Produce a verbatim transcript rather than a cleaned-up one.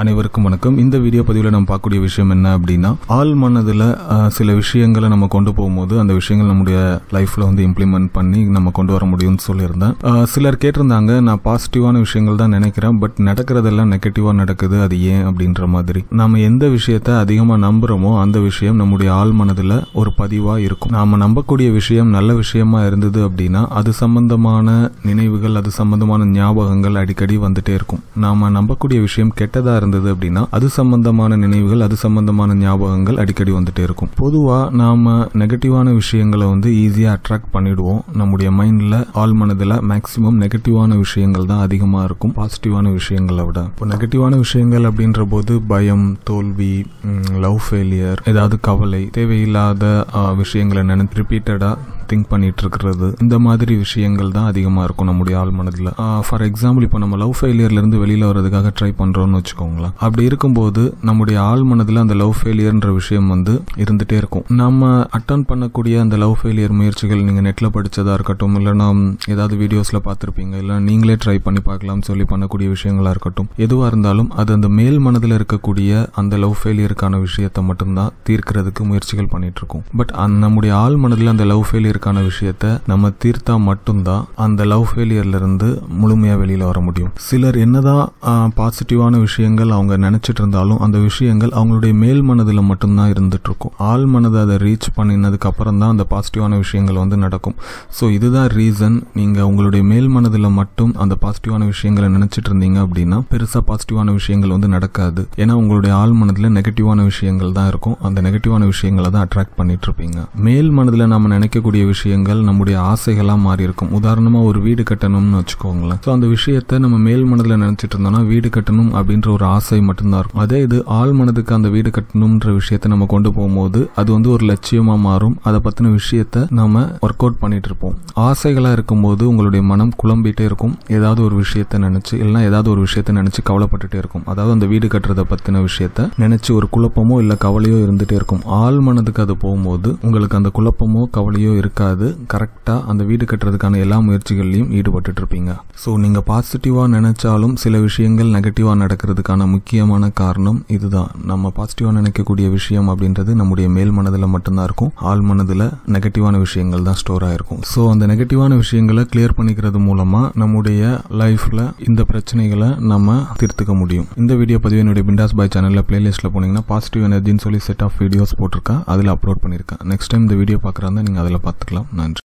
அனைவருக்கும் வணக்கம். இந்த வீடியோ பதிவில் நம்ம பார்க்கக்கூடிய விஷயம் என்ன அப்படின்னா, ஆள் மனதில் சில விஷயங்களை நம்ம கொண்டு போகும்போது அந்த விஷயங்கள் நம்முடைய லைஃப்ல வந்து இம்ப்ளிமெண்ட் பண்ணி நம்ம கொண்டு வர முடியும்னு சொல்லியிருந்தேன். சிலர் கேட்டிருந்தாங்க, நான் பாசிட்டிவான விஷயங்கள் தான் நினைக்கிறேன், பட் நடக்கிறதெல்லாம் நெகட்டிவாக நடக்குது, அது ஏன் அப்படின்ற மாதிரி. நம்ம எந்த விஷயத்தை அதிகமாக நம்புகிறோமோ அந்த விஷயம் நம்முடைய ஆள் மனதில் ஒரு பதிவாக இருக்கும். நாம் நம்பக்கூடிய விஷயம் நல்ல விஷயமா இருந்தது அப்படின்னா அது சம்பந்தமான நினைவுகள், அது சம்பந்தமான ஞாபகங்கள் அடிக்கடி வந்துட்டே இருக்கும். நாம நம்பக்கூடிய விஷயம் கெட்டதா இருந்தது அப்படின்னா அது சம்பந்தமான நினைவுகள், அது சம்பந்தமான ஞாபகங்கள் அடிக்கடி வந்துட்டே இருக்கும். பொதுவா நாம நெகட்டிவான விஷயங்களை வந்து ஈஸியா அட்ராக்ட் பண்ணிடுவோம். நம்முடைய மைண்ட்ல ஆள் மனதில் மேக்சிமம் நெகட்டிவான விஷயங்கள் தான் அதிகமா இருக்கும், பாசிட்டிவான விஷயங்களை விட. இப்போ நெகட்டிவான விஷயங்கள் அப்படின்ற போது பயம், தோல்வி, லவ் ஃபெயிலியர், ஏதாவது கவலை, தேவையில்லாத விஷயங்களை நினைத்து ரிப்பீட்டடா திங்க் பண்ணிட்டு இருக்கிறது, இந்த மாதிரி விஷயங்கள் தான் அதிகமா இருக்கும் நம்முடைய ஆள் மனதில். ஃபார் எக்ஸாம்பிள், இப்போ நம்ம லவ் ஃபெயிலியர்ல இருந்து வெளியில வரதுக்காக ட்ரை பண்றோம்னு வச்சுக்கோங்களேன். அப்படி இருக்கும்போது நம்முடைய ஆள் மனதில் அந்த லவ் ஃபெயிலியர்ன்ற விஷயம் வந்து இருந்துட்டே இருக்கும். நம்ம அட்டன் பண்ணக்கூடிய அந்த லவ் ஃபெயிலியர் முயற்சிகள், நீங்க நெட்ல படிச்சதா இருக்கட்டும், இல்லைன்னா ஏதாவது வீடியோஸ்ல பார்த்துருப்பீங்க, இல்லை நீங்களே ட்ரை பண்ணி பார்க்கலாம்னு சொல்லி பண்ணக்கூடிய விஷயங்களா இருக்கட்டும், எதுவா இருந்தாலும் அது அந்த மேல் மனதில் இருக்கக்கூடிய அந்த லவ் ஃபெயிலியருக்கான விஷயத்தை மட்டும்தான் தீர்க்கிறதுக்கு முயற்சிகள் பண்ணிட்டு இருக்கும். பட் நம்முடைய ஆள் மனதில் அந்த லவ் ஃபெயிலியர் ான விஷயத்தை நம்ம தீர்த்தா மட்டும்தான் அந்த லவ் ஃபெயிலியர்ல இருந்து முழுமையா வெளியில வர முடியும். சிலர் என்னதான் பாசிட்டிவான விஷயங்கள் அவங்க நினைச்சிட்டு இருந்தாலும் அந்த விஷயங்கள் அவங்களுடைய மேல் மனதில் மட்டும்தான் இருந்துட்டு இருக்கும். ஆள் மனதை அதை ரீச் பண்ணினதுக்கு அப்புறம் தான் அந்த பாசிட்டிவான விஷயங்கள் வந்து நடக்கும். ஸோ இதுதான் ரீசன். நீங்க உங்களுடைய மேல் மனதில் மட்டும் அந்த பாசிட்டிவான விஷயங்களை நினைச்சிட்டு இருந்தீங்க அப்படின்னா பெருசா பாசிட்டிவான விஷயங்கள் வந்து நடக்காது. ஏன்னா உங்களுடைய ஆள் மனதில் நெகட்டிவான விஷயங்கள் தான் இருக்கும். அந்த நெகட்டிவான விஷயங்களை தான் அட்ராக்ட் பண்ணிட்டு இருப்பீங்க. மேல் மனதில் நாம நினைக்கக்கூடிய விஷயங்கள் நம்முடைய ஆசைகளா மாறி இருக்கும். உதாரணமா, ஒரு வீடு கட்டணும்னு வச்சுக்கோங்களேன். சோ அந்த விஷயத்தை நம்ம மேல் மனதுல நினைச்சிட்டு இருந்தோம்னா வீடு கட்டணும் அப்படின்ற ஒரு ஆசை மட்டும்தான் இருக்கும். அதே இது ஆள் மனதுக்கு அந்த வீடு கட்டணும்ன்ற விஷயத்த நம்ம கொண்டு போகும்போது அது வந்து ஒரு லட்சியமா மாறும். அதை பத்தின விஷயத்த நம்ம ஒர்க் அவுட் பண்ணிட்டு இருப்போம். ஆசைகளா இருக்கும்போது உங்களுடைய மனம் குழம்பிட்டே இருக்கும். ஏதாவது ஒரு விஷயத்த நினைச்சு, இல்லைன்னா ஏதாவது ஒரு விஷயத்த நினைச்சு கவலைப்பட்டுட்டே இருக்கும். அதாவது அந்த வீடு கட்டுறதை பத்தின விஷயத்த நினைச்சு ஒரு குழப்பமோ இல்ல கவலையோ இருந்துட்டே இருக்கும். ஆள் மனதுக்கு அது போகும்போது உங்களுக்கு அந்த குழப்பமோ கவலையோ இருக்க கரெக்டா அந்த வீடு கட்டுறதுக்கான எல்லா முயற்சிகளையும் ஈடுபட்டு இருப்பீங்க. சோ நீங்க பாசிட்டிவா நினைச்சாலும் சில விஷயங்கள் நெகட்டிவா நடக்கிறதுக்கான முக்கியமான காரணம் இதுதான். நம்ம பாசிட்டிவா நினைக்கக்கூடிய விஷயம் அப்படின்றது நம்முடைய மேல் மனதில் மட்டும்தான் இருக்கும். ஆள் மனதில் நெகட்டிவான விஷயங்கள் தான் ஸ்டோர் ஆயிருக்கும். சோ அந்த நெகட்டிவான விஷயங்களை கிளியர் பண்ணிக்கிறது மூலமா நம்முடைய லைஃப்ல இந்த பிரச்சனைகளை நம்ம தீர்த்துக்க முடியும். இந்த வீடியோ பதிவு என்னுடைய பிண்டாஸ் பாய் சேனல்ல பிளேலிஸ்ட்ல போனீங்கன்னா பாசிட்டிவ் எனர்ஜின்னு சொல்லி செட் ஆஃப் வீடியோஸ் போட்டிருக்கேன், அதில் அப்லோட் பண்ணியிருக்கேன். நெக்ஸ்ட் டைம் இந்த வீடியோ பார்க்குறாங்க, நீங்க அதில் பார்த்துக்கலாம். நன்றி.